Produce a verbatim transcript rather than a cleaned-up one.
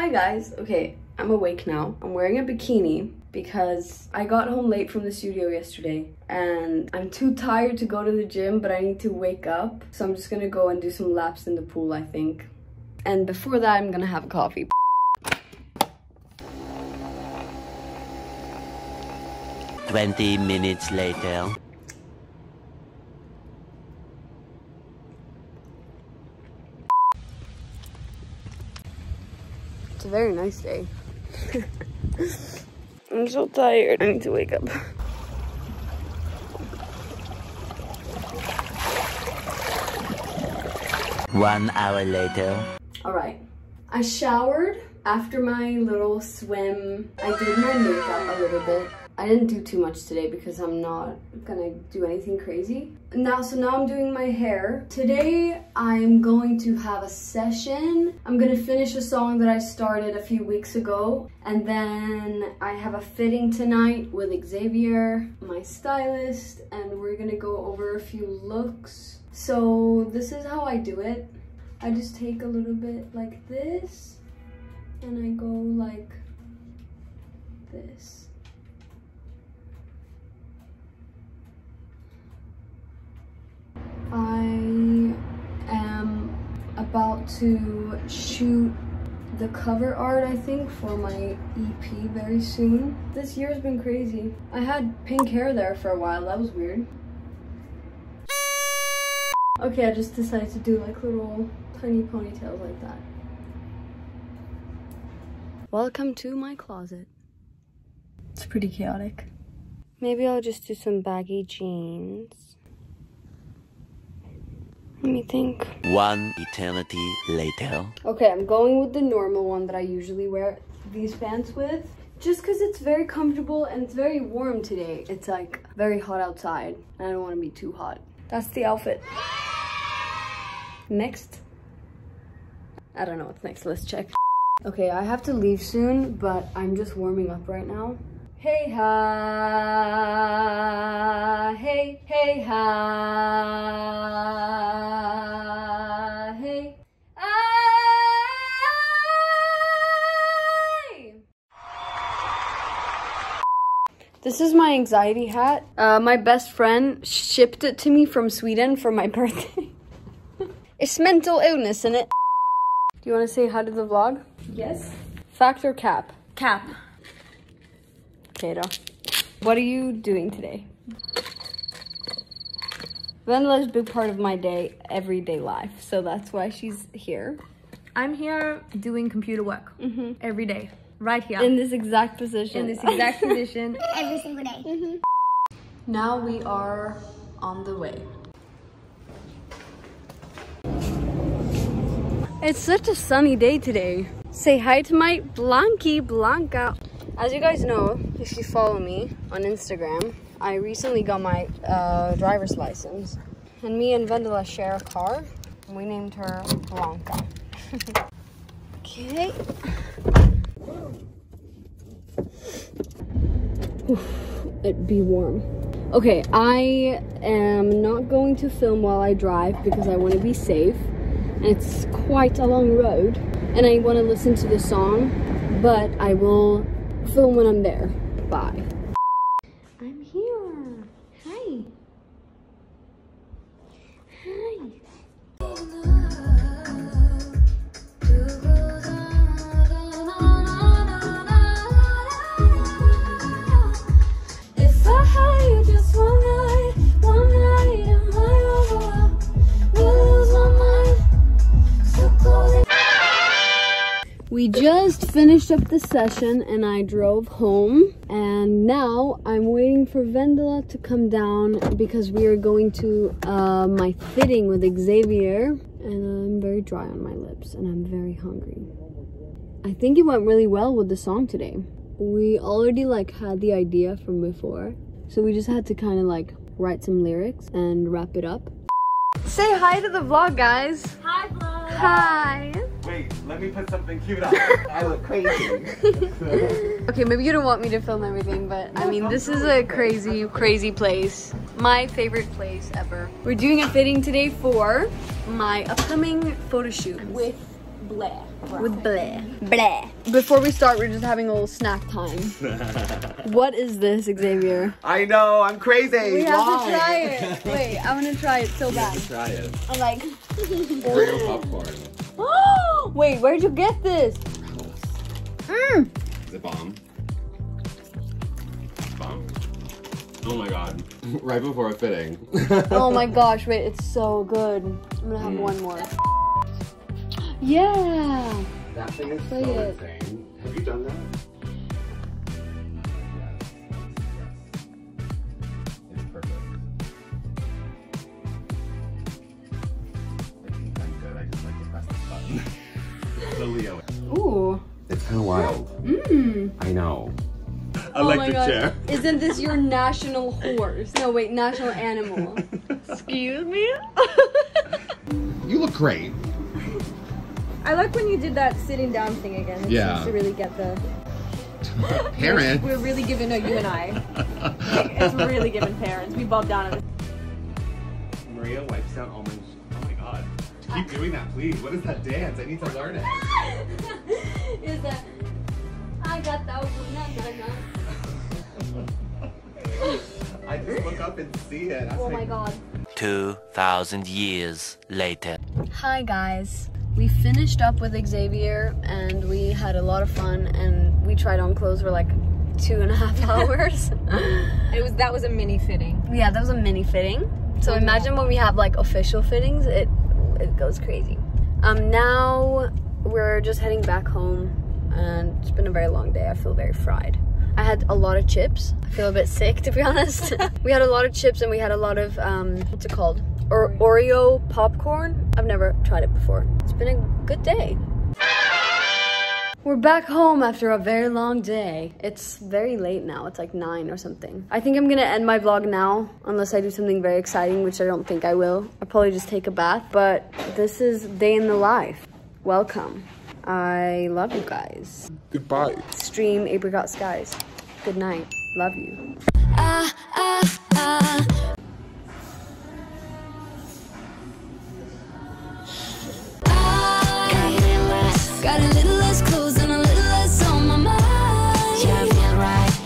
Hi guys, okay, I'm awake now. I'm wearing a bikini because I got home late from the studio yesterday and I'm too tired to go to the gym, but I need to wake up. So I'm just gonna go and do some laps in the pool, I think. And before that, I'm gonna have coffee. twenty minutes later. It's a very nice day. I'm so tired. I need to wake up. One hour later. All right. I showered after my little swim. I did my makeup a little bit. I didn't do too much today because I'm not gonna do anything crazy. Now, so now I'm doing my hair. Today, I'm going to have a session. I'm gonna finish a song that I started a few weeks ago. And then I have a fitting tonight with Xavier, my stylist, and we're gonna go over a few looks. So this is how I do it. I just take a little bit like this, and I go like this. I am about to shoot the cover art, I think, for my E P very soon. This year's been crazy. I had pink hair there for a while. That was weird. Okay, I just decided to do like little tiny ponytails like that. Welcome to my closet. It's pretty chaotic. Maybe I'll just do some baggy jeans. Let me think. One eternity later. Okay, I'm going with the normal one that I usually wear these pants with. Just because it's very comfortable and it's very warm today. It's like very hot outside and I don't want to be too hot. That's the outfit. Next. I don't know what's next. Let's check. Okay, I have to leave soon, but I'm just warming up right now. Hey ha, hey, hey ha, hey, ay. This is my anxiety hat. Uh, my best friend shipped it to me from Sweden for my birthday. It's mental illness, isn't it? Do you want to say hi to the vlog? Yes. Fact or cap? Cap. What are you doing today? Vendela is a big part of my day, everyday life, so that's why she's here. I'm here doing computer work mm-hmm. every day, right here. In this exact position. In this exact position. Every single day. Mm-hmm. Now we are on the way. It's such a sunny day today. Say hi to my Blanky Blanca. As you guys know, if you follow me on Instagram, I recently got my uh, driver's license. And me and Vendela share a car. And we named her Blanca. Okay. Oof, it'd be warm. Okay, I am not going to film while I drive because I want to be safe. And it's quite a long road. And I want to listen to the song, but I will film when I'm there. Bye. I'm here. Hi. Hi. We just finished up the session and I drove home and now I'm waiting for Vendela to come down because we are going to uh, my fitting with Xavier and I'm very dry on my lips and I'm very hungry. I think it went really well with the song today. We already like had the idea from before, so we just had to kind of like write some lyrics and wrap it up. Say hi to the vlog, guys. Hi vlog. Hi. Wait, let me put something cute on. I look crazy. Okay, maybe you don't want me to film everything, but I mean, this is a crazy, crazy place. My favorite place ever. We're doing a fitting today for my upcoming photo shoot with Blair. With Blair. Blair. Before we start, we're just having a little snack time. What is this, Xavier? I know, I'm crazy. We have Why? to try it. Wait, I want to try it so bad. You have to try it. I'm like... Oreo popcorn. Oh! Wait, where'd you get this? Mmm! Is it bomb? Bomb? Oh my god. Right before a fitting. Oh my gosh, wait, it's so good. I'm gonna have mm. one more. Yeah! That thing is Play so it. insane. Have you done that? Yes. Yes. It's perfect. I think I'm good. I just like to press this button. The Leo. Ooh. It's kind of wild. Mmm. I know. Electric oh chair. Isn't this your national horse? No, wait, national animal. Excuse me? You look great. I like when you did that sitting down thing again. It yeah. seems to really get the... Parents. We're really giving, no, you and I. Like, it's really giving parents. We bobbed down on it. Maria wipes down almonds. Oh my god. Keep doing that, please. What is that dance? I need to learn it. Is that... I got that one. I just look up and see it. I oh my god. two thousand years later. Hi guys. We finished up with Xavier and we had a lot of fun and we tried on clothes for like two and a half hours. It was that was a mini fitting. Yeah, that was a mini fitting. So imagine when we have like official fittings, it it goes crazy. Um now we're just heading back home and it's been a very long day. I feel very fried. I had a lot of chips. I feel a bit sick, to be honest. We had a lot of chips and we had a lot of um what's it called? Or Oreo popcorn. I've never tried it before. It's been a good day. We're back home after a very long day. It's very late now. It's like nine or something. I think I'm gonna end my vlog now, unless I do something very exciting, which I don't think I will. I'll probably just take a bath, but this is day in the life. Welcome. I love you guys. Goodbye. Stream Apricot Skies. Good night. Love you. I